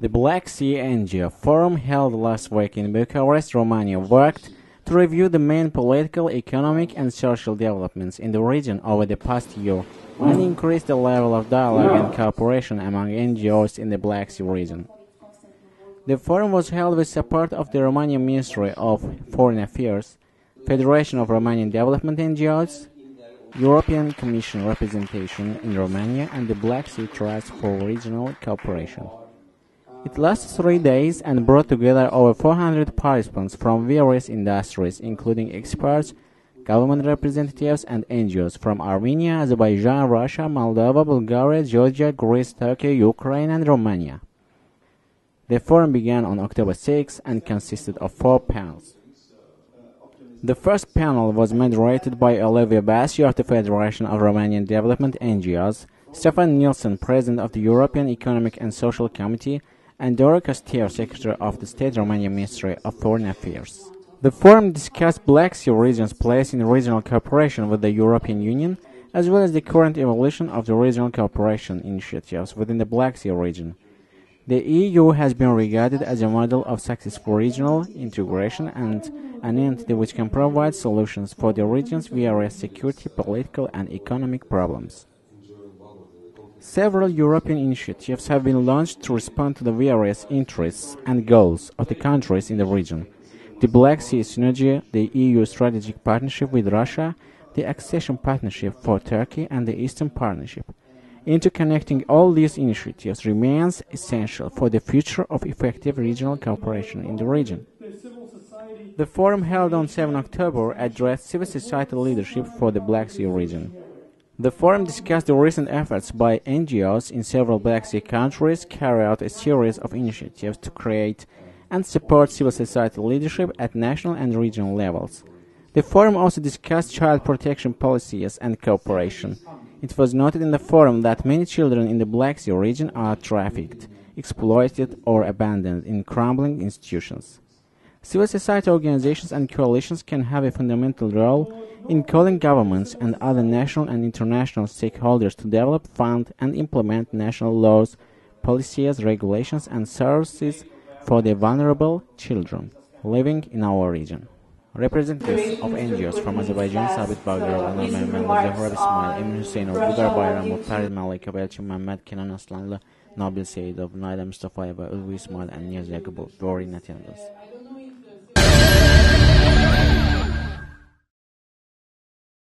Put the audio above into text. The Black Sea NGO Forum held last week in Bucharest, Romania, worked to review the main political, economic and social developments in the region over the past year and increase the level of dialogue and cooperation among NGOs in the Black Sea region. The forum was held with support of the Romanian Ministry of Foreign Affairs, Federation of Romanian Development NGOs, European Commission representation in Romania and the Black Sea Trust for Regional Cooperation. It lasted 3 days and brought together over 400 participants from various industries, including experts, government representatives and NGOs from Armenia, Azerbaijan, Russia, Moldova, Bulgaria, Georgia, Greece, Turkey, Ukraine and Romania. The forum began on October 6 and consisted of 4 panels. The first panel was moderated by Olivia Baciue of the Federation of Romanian Development NGOs, Staffan Nilson, President of the European Economic and Social Committee, and Doru Costea, Secretary of the State Romanian Ministry of Foreign Affairs. The forum discussed Black Sea region's place in regional cooperation with the European Union, as well as the current evolution of the regional cooperation initiatives within the Black Sea region. The EU has been regarded as a model of successful regional integration and an entity which can provide solutions for the region's various security, political and economic problems. Several European initiatives have been launched to respond to the various interests and goals of the countries in the region. The Black Sea Synergy, the EU strategic partnership with Russia, the accession partnership for Turkey and the Eastern Partnership. Interconnecting all these initiatives remains essential for the future of effective regional cooperation in the region. The forum held on 7 October addressed civil society leadership for the Black Sea region. The forum discussed the recent efforts by NGOs in several Black Sea countries to carry out a series of initiatives to create and support civil society leadership at national and regional levels. The forum also discussed child protection policies and cooperation. It was noted in the forum that many children in the Black Sea region are trafficked, exploited or abandoned in crumbling institutions. Civil society organizations and coalitions can have a fundamental role in calling governments and other national and international stakeholders to develop, fund and implement national laws, policies, regulations and services for the vulnerable children living in our region. Representatives of NGOs from Azerbaijan, Sabit Bagher, Anar Mehmen, Zahra Ismail, Emin Hussain of Bugar Bayram, Farid Malik of Avelch, Mehmet Kenan Aslan, Nobil Said of Nadam Mustafa, Ulvi Ismail and Niyaz Jakobov were in attendance.